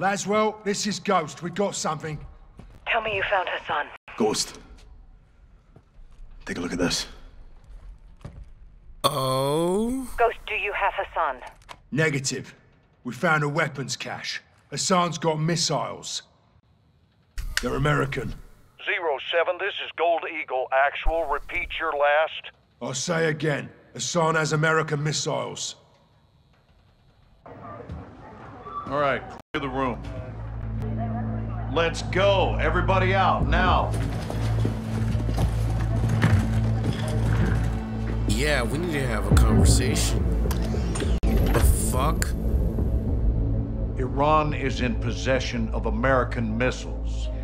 Laswell, this is Ghost. We got something. Tell me you found her son. Ghost. Take a look at this. Oh? Ghost, do you have Hassan? Negative. We found a weapons cache. Hassan's got missiles. They're American. 07, this is Gold Eagle. Actual, repeat your last. I'll say again. Hassan has American missiles. All right, clear the room. Let's go. Everybody out, now. Yeah, we need to have a conversation. The fuck? Iran is in possession of American missiles.